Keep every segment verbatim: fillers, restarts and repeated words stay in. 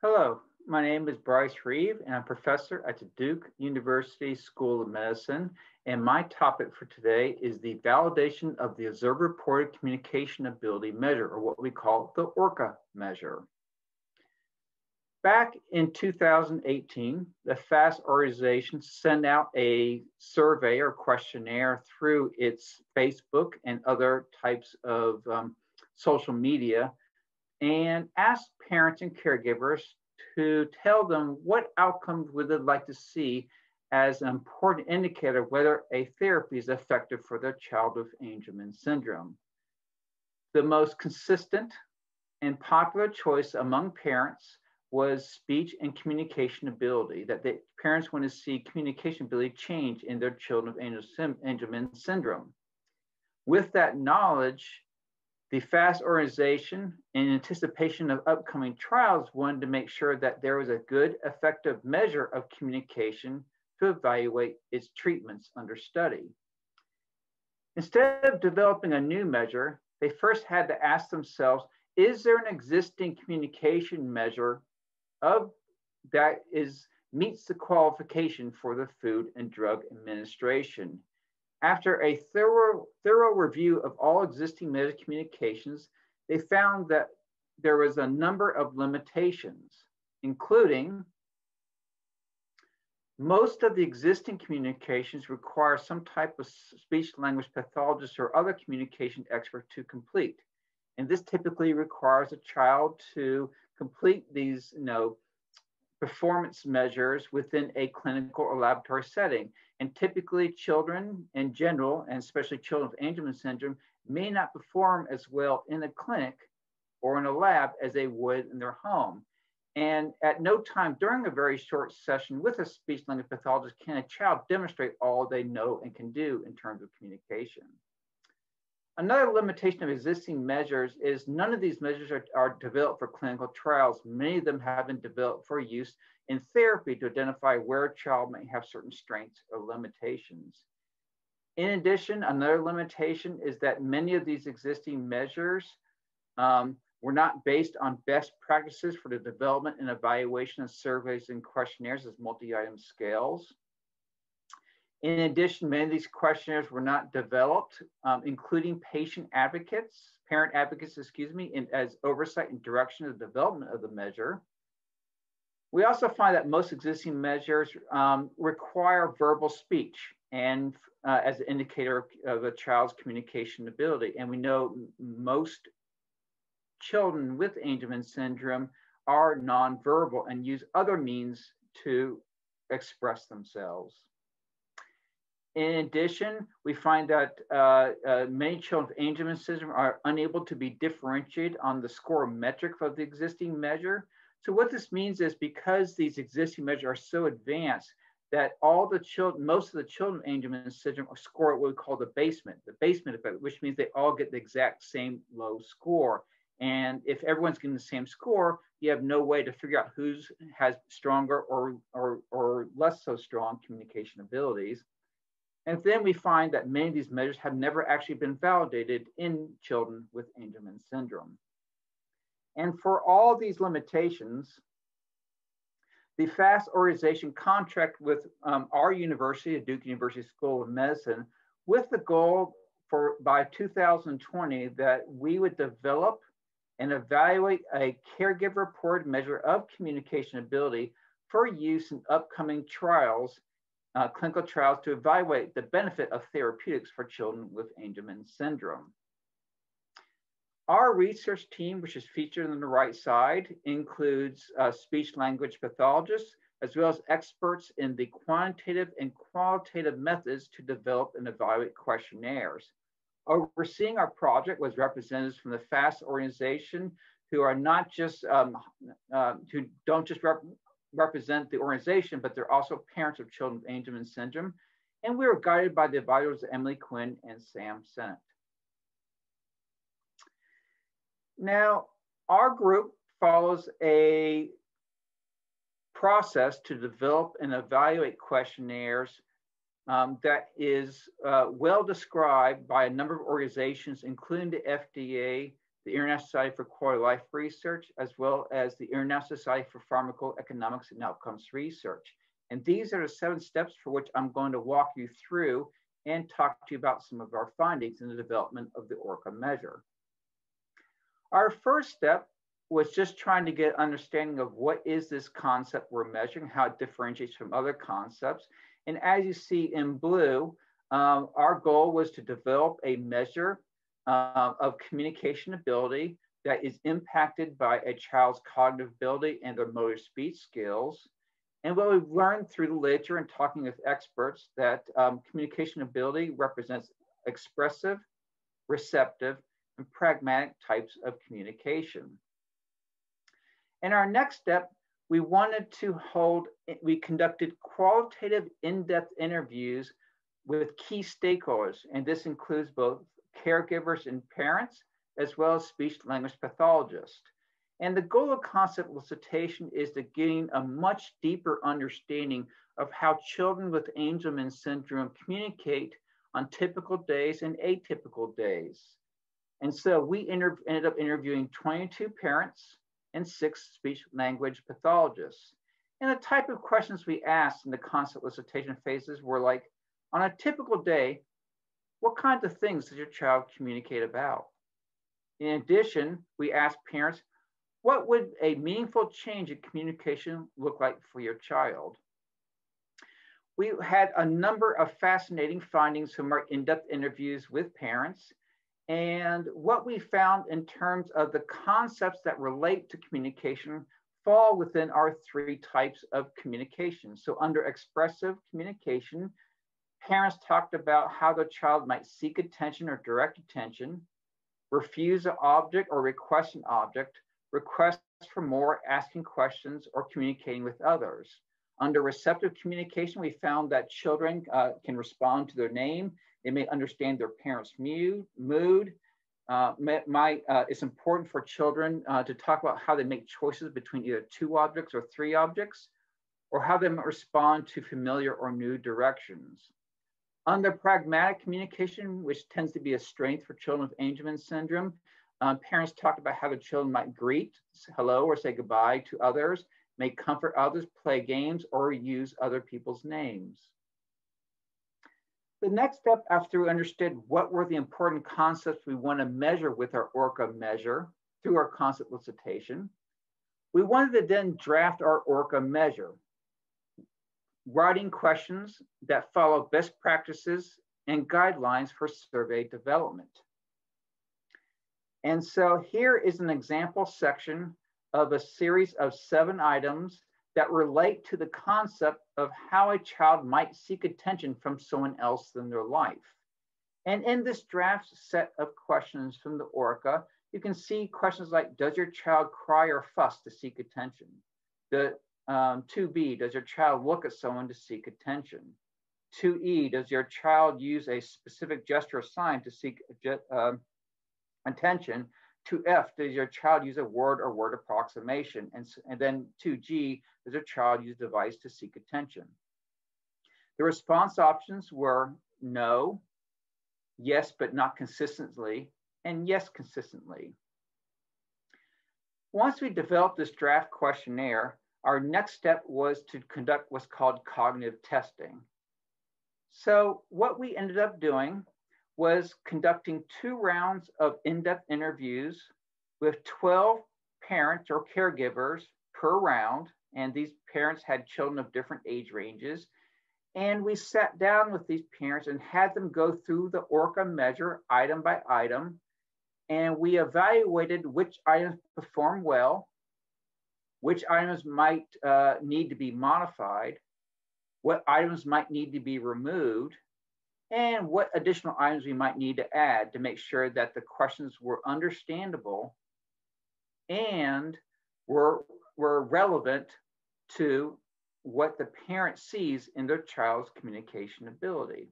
Hello, my name is Bryce Reeve, and I'm a professor at the Duke University School of Medicine, and my topic for today is the validation of the observer-reported communication ability measure, or what we call the ORCA measure. Back in two thousand eighteen, the FAST organization sent out a survey or questionnaire through its Facebook and other types of um, social media, and asked parents and caregivers to tell them what outcomes would they like to see as an important indicator whether a therapy is effective for their child with Angelman syndrome. The most consistent and popular choice among parents was speech and communication ability, that the parents want to see communication ability change in their children with Angelman syndrome. With that knowledge, the FAST organization, in anticipation of upcoming trials, wanted to make sure that there was a good, effective measure of communication to evaluate its treatments under study. Instead of developing a new measure, they first had to ask themselves, is there an existing communication measure of, that is, meets the qualification for the Food and Drug Administration? After a thorough, thorough review of all existing measure communications, they found that there was a number of limitations, including most of the existing communications require some type of speech-language pathologist or other communication expert to complete. And this typically requires a child to complete these, you know, performance measures within a clinical or laboratory setting. And typically children in general, and especially children with Angelman syndrome, may not perform as well in a clinic or in a lab as they would in their home. And at no time during a very short session with a speech language pathologist can a child demonstrate all they know and can do in terms of communication. Another limitation of existing measures is none of these measures are, are developed for clinical trials. Many of them have been developed for use in therapy to identify where a child may have certain strengths or limitations. In addition, another limitation is that many of these existing measures um, were not based on best practices for the development and evaluation of surveys and questionnaires as multi-item scales. In addition, many of these questionnaires were not developed, um, including patient advocates, parent advocates, excuse me, in, as oversight and direction of the development of the measure. We also find that most existing measures um, require verbal speech and uh, as an indicator of, of a child's communication ability. And we know most children with Angelman syndrome are nonverbal and use other means to express themselves. In addition, we find that uh, uh, many children with Angelman syndrome are unable to be differentiated on the score metric of the existing measure. So what this means is because these existing measures are so advanced that all the children, most of the children with Angelman syndrome score at what we call the basement, the basement effect, which means they all get the exact same low score. And if everyone's getting the same score, you have no way to figure out who has stronger or, or, or less so strong communication abilities. And then we find that many of these measures have never actually been validated in children with Angelman syndrome. And for all these limitations, the FAST organization contracted with um, our university, the Duke University School of Medicine, with the goal for by two thousand twenty that we would develop and evaluate a caregiver-reported measure of communication ability for use in upcoming trials Uh, clinical trials to evaluate the benefit of therapeutics for children with Angelman syndrome. Our research team, which is featured on the right side, includes uh, speech-language pathologists, as well as experts in the quantitative and qualitative methods to develop and evaluate questionnaires. Overseeing our project was representatives from the FAST organization who are not just, um, uh, who don't just rep represent the organization, but they're also parents of children with Angelman syndrome. And we were guided by the advisors Emily Quinn and Sam Sennett. Now, our group follows a process to develop and evaluate questionnaires um, that is uh, well described by a number of organizations, including the F D A, the International Society for Quality Life Research, as well as the International Society for Pharmacoeconomics and Outcomes Research. And these are the seven steps for which I'm going to walk you through and talk to you about some of our findings in the development of the ORCA measure. Our first step was just trying to get understanding of what is this concept we're measuring, how it differentiates from other concepts. And as you see in blue, um, our goal was to develop a measure uh, of communication ability that is impacted by a child's cognitive ability and their motor speech skills. And what we've learned through the literature and talking with experts that um, communication ability represents expressive, receptive, and pragmatic types of communication. In our next step, we wanted to hold, we conducted qualitative in-depth interviews with key stakeholders. And this includes both caregivers and parents, as well as speech-language pathologists. And the goal of concept elicitation is to gain a much deeper understanding of how children with Angelman syndrome communicate on typical days and atypical days. And so we ended up interviewing twenty-two parents and six speech-language pathologists. And the type of questions we asked in the concept elicitation phases were like, on a typical day, what kinds of things does your child communicate about? In addition, we asked parents, what would a meaningful change in communication look like for your child? We had a number of fascinating findings from our in-depth interviews with parents. And what we found in terms of the concepts that relate to communication fall within our three types of communication. So under expressive communication, parents talked about how their child might seek attention or direct attention, refuse an object or request an object, requests for more, asking questions, or communicating with others. Under receptive communication, we found that children uh, can respond to their name. They may understand their parents' mood. Uh, my, uh, it's important for children uh, to talk about how they make choices between either two objects or three objects, or how they might respond to familiar or new directions. Under pragmatic communication, which tends to be a strength for children with Angelman syndrome, Um, parents talked about how the children might greet, hello, or say goodbye to others, may comfort others, play games, or use other people's names. The next step after we understood what were the important concepts we want to measure with our ORCA measure through our concept elicitation, we wanted to then draft our ORCA measure, writing questions that follow best practices and guidelines for survey development. And so here is an example section of a series of seven items that relate to the concept of how a child might seek attention from someone else in their life. And in this draft set of questions from the ORCA, you can see questions like, does your child cry or fuss to seek attention? The um, two B, does your child look at someone to seek attention? two E, does your child use a specific gesture or sign to seek uh, attention? two F, does your child use a word or word approximation? And, and then two G, does your child use a device to seek attention? The response options were no, yes, but not consistently, and yes, consistently. Once we developed this draft questionnaire, our next step was to conduct what's called cognitive testing. So what we ended up doing was conducting two rounds of in-depth interviews with twelve parents or caregivers per round. And these parents had children of different age ranges. And we sat down with these parents and had them go through the ORCA measure item by item. And we evaluated which items perform well, which items might uh, need to be modified, what items might need to be removed, and what additional items we might need to add to make sure that the questions were understandable and were, were relevant to what the parent sees in their child's communication ability.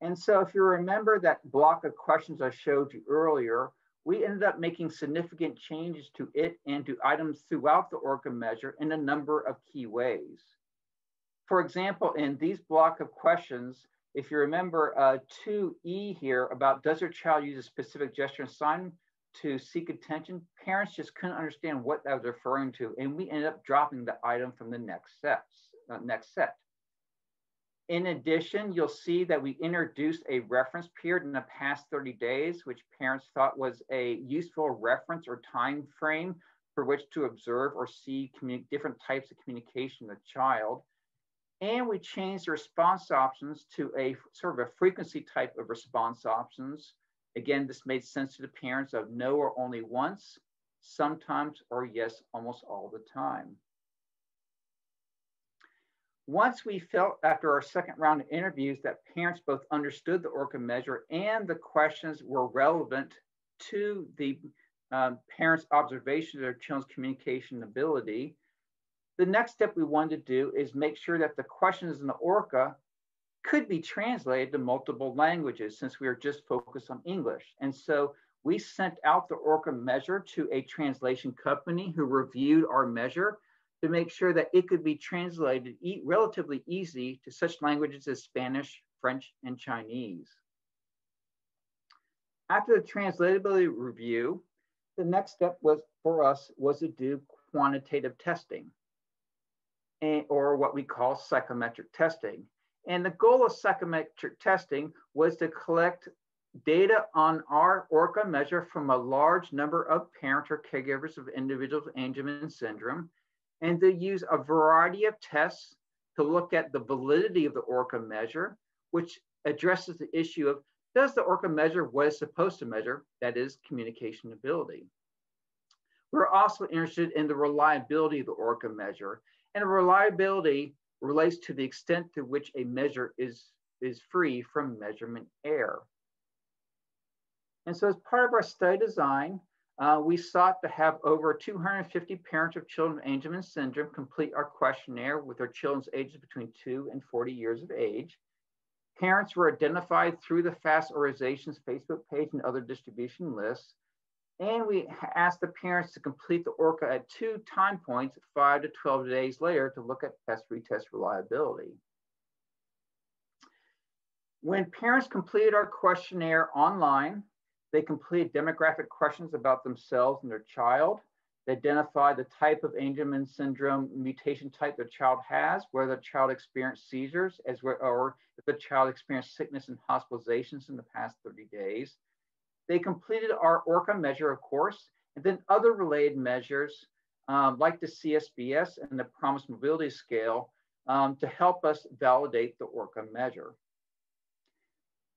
And so if you remember that block of questions I showed you earlier, we ended up making significant changes to it and to items throughout the ORCA measure in a number of key ways. For example, in these block of questions, If you remember uh, two E here about does your child use a specific gesture and sign to seek attention, parents just couldn't understand what that was referring to, and we ended up dropping the item from the next sets, uh, next set. In addition, you'll see that we introduced a reference period in the past thirty days, which parents thought was a useful reference or time frame for which to observe or see different types of communication in the child. And we changed the response options to a sort of a frequency type of response options. Again, this made sense to the parents of no or only once, sometimes, or yes, almost all the time. Once we felt after our second round of interviews that parents both understood the ORCA measure and the questions were relevant to the um, parents' observation of their children's communication ability, the next step we wanted to do is make sure that the questions in the ORCA could be translated to multiple languages since we are just focused on English. And so we sent out the ORCA measure to a translation company who reviewed our measure to make sure that it could be translated e- relatively easy to such languages as Spanish, French, and Chinese. After the translatability review, the next step was for us was to do quantitative testing, or what we call psychometric testing. And the goal of psychometric testing was to collect data on our ORCA measure from a large number of parents or caregivers of individuals with Angelman syndrome, and to use a variety of tests to look at the validity of the ORCA measure, which addresses the issue of, does the ORCA measure what it's supposed to measure, that is communication ability. We're also interested in the reliability of the ORCA measure, and reliability relates to the extent to which a measure is, is free from measurement error. And so as part of our study design, uh, we sought to have over two hundred fifty parents of children with Angelman syndrome complete our questionnaire with their children's ages between two and forty years of age. Parents were identified through the FAST organization's Facebook page and other distribution lists. And we asked the parents to complete the ORCA at two time points, five to twelve days later, to look at test retest reliability. When parents completed our questionnaire online, they completed demographic questions about themselves and their child. They identified the type of Angelman syndrome mutation type their child has, whether the child experienced seizures, as well, or if the child experienced sickness and hospitalizations in the past thirty days. They completed our ORCA measure, of course, and then other related measures um, like the C S B S and the Promise Mobility Scale um, to help us validate the ORCA measure.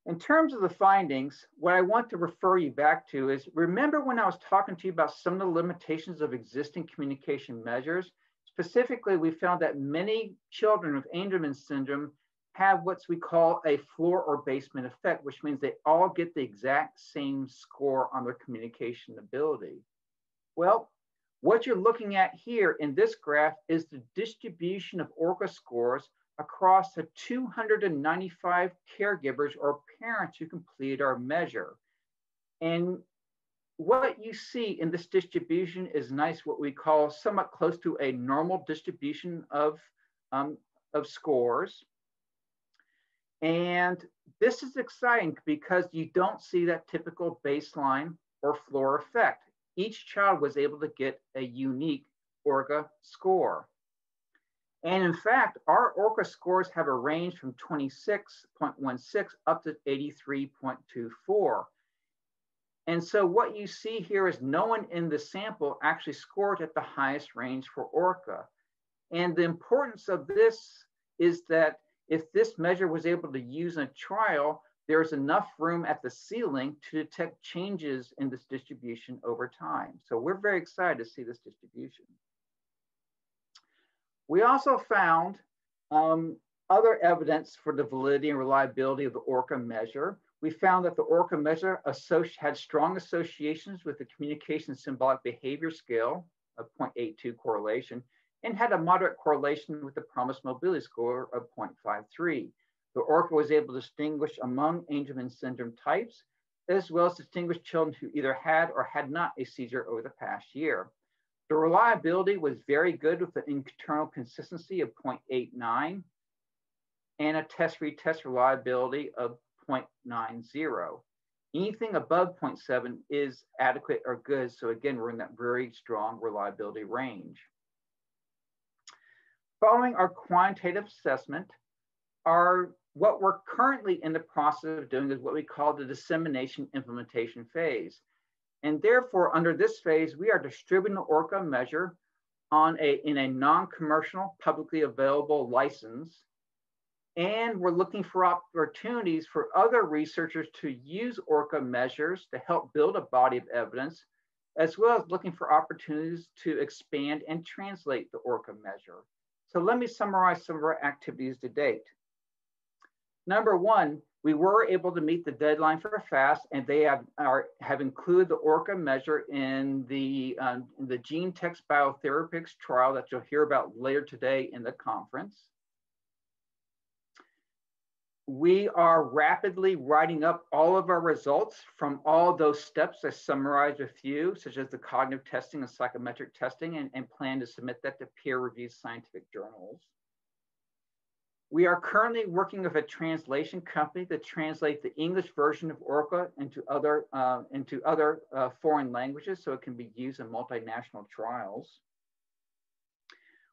In terms of the findings, what I want to refer you back to is, remember when I was talking to you about some of the limitations of existing communication measures? Specifically, we found that many children with Angelman syndrome have what we call a floor or basement effect, which means they all get the exact same score on their communication ability. Well, what you're looking at here in this graph is the distribution of ORCA scores across the two hundred ninety-five caregivers or parents who completed our measure. And what you see in this distribution is nice, what we call somewhat close to a normal distribution of, um, of scores. And this is exciting because you don't see that typical baseline or floor effect. Each child was able to get a unique ORCA score. And in fact, our ORCA scores have a range from twenty-six point one six up to eighty-three point two four. And so what you see here is no one in the sample actually scored at the highest range for ORCA. And the importance of this is that if this measure was able to use in a trial, there's enough room at the ceiling to detect changes in this distribution over time. So we're very excited to see this distribution. We also found um, other evidence for the validity and reliability of the ORCA measure. We found that the ORCA measure had strong associations with the communication symbolic behavior scale of zero point eight two correlation, and had a moderate correlation with the Promise Mobility Score of zero point five three. The ORCA was able to distinguish among Angelman syndrome types, as well as distinguish children who either had or had not a seizure over the past year. The reliability was very good with an internal consistency of zero point eight nine. and a test-retest reliability of zero point nine zero. Anything above zero point seven is adequate or good. So again, we're in that very strong reliability range. Following our quantitative assessment, our, what we're currently in the process of doing is what we call the dissemination implementation phase. And therefore, under this phase, we are distributing the ORCA measure on a, in a non-commercial, publicly available license. And we're looking for opportunities for other researchers to use ORCA measures to help build a body of evidence, as well as looking for opportunities to expand and translate the ORCA measure. So let me summarize some of our activities to date. Number one, we were able to meet the deadline for FAST, and they have, are, have included the ORCA measure in the, um, in the GeneTex Biotherapeutics trial that you'll hear about later today in the conference. We are rapidly writing up all of our results from all those steps I summarized with you, such as the cognitive testing and psychometric testing, and, and plan to submit that to peer-reviewed scientific journals. We are currently working with a translation company to translate the English version of ORCA into other, uh, into other uh, foreign languages so it can be used in multinational trials.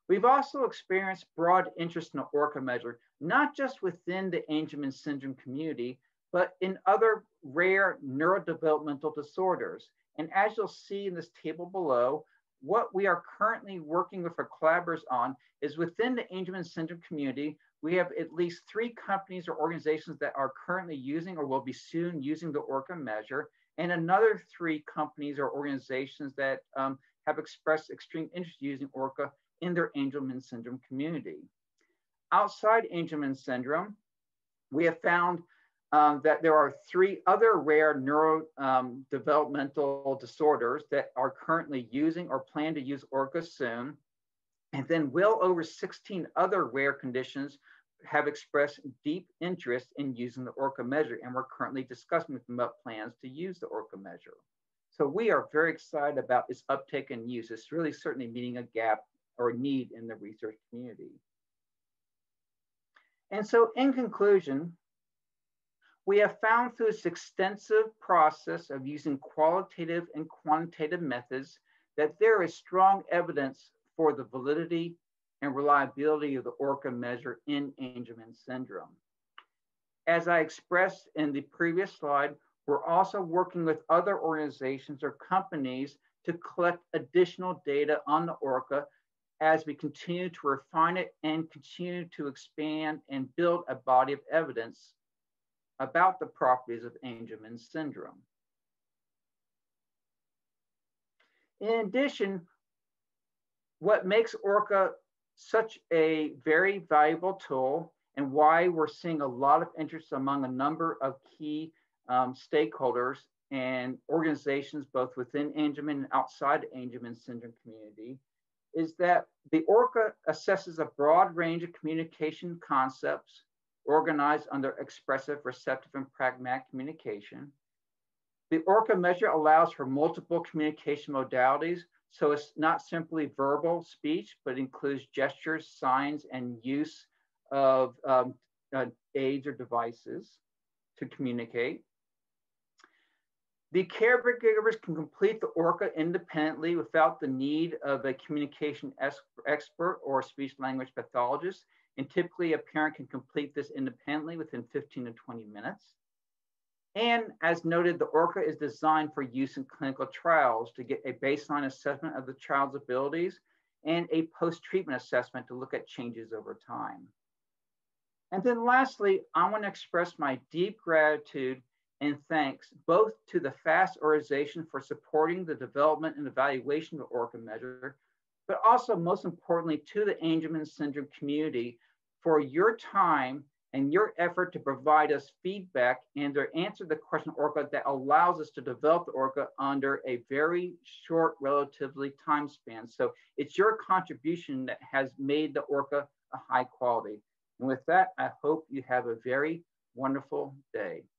We've also experienced broad interest in the ORCA measure, not just within the Angelman syndrome community, but in other rare neurodevelopmental disorders. And as you'll see in this table below, what we are currently working with our collaborators on is within the Angelman syndrome community, we have at least three companies or organizations that are currently using or will be soon using the ORCA measure, and another three companies or organizations that um, have expressed extreme interest using ORCA in their Angelman syndrome community. Outside Angelman syndrome, we have found um, that there are three other rare neurodevelopmental um, disorders that are currently using or plan to use ORCA soon. And then well over sixteen other rare conditions have expressed deep interest in using the ORCA measure, and we're currently discussing with them about plans to use the ORCA measure. So we are very excited about its uptake and use. It's really certainly meeting a gap or need in the research community. And so in conclusion, we have found through this extensive process of using qualitative and quantitative methods that there is strong evidence for the validity and reliability of the ORCA measure in Angelman syndrome. As I expressed in the previous slide, we're also working with other organizations or companies to collect additional data on the ORCA as we continue to refine it and continue to expand and build a body of evidence about the properties of Angelman syndrome. In addition, what makes ORCA such a very valuable tool and why we're seeing a lot of interest among a number of key um, stakeholders and organizations, both within Angelman and outside Angelman syndrome community, is that the ORCA assesses a broad range of communication concepts organized under expressive, receptive, and pragmatic communication. The ORCA measure allows for multiple communication modalities, so it's not simply verbal speech, but includes gestures, signs, and use of um, uh, aids or devices to communicate. The caregivers can complete the ORCA independently without the need of a communication expert or speech-language pathologist, and typically a parent can complete this independently within fifteen to twenty minutes. And as noted, the ORCA is designed for use in clinical trials to get a baseline assessment of the child's abilities and a post-treatment assessment to look at changes over time. And then lastly, I want to express my deep gratitude and thanks both to the FAST organization for supporting the development and evaluation of the ORCA measure, but also most importantly to the Angelman syndrome community for your time and your effort to provide us feedback and to answer the question of ORCA that allows us to develop the ORCA under a very short, relatively time span. So it's your contribution that has made the ORCA a high quality. And with that, I hope you have a very wonderful day.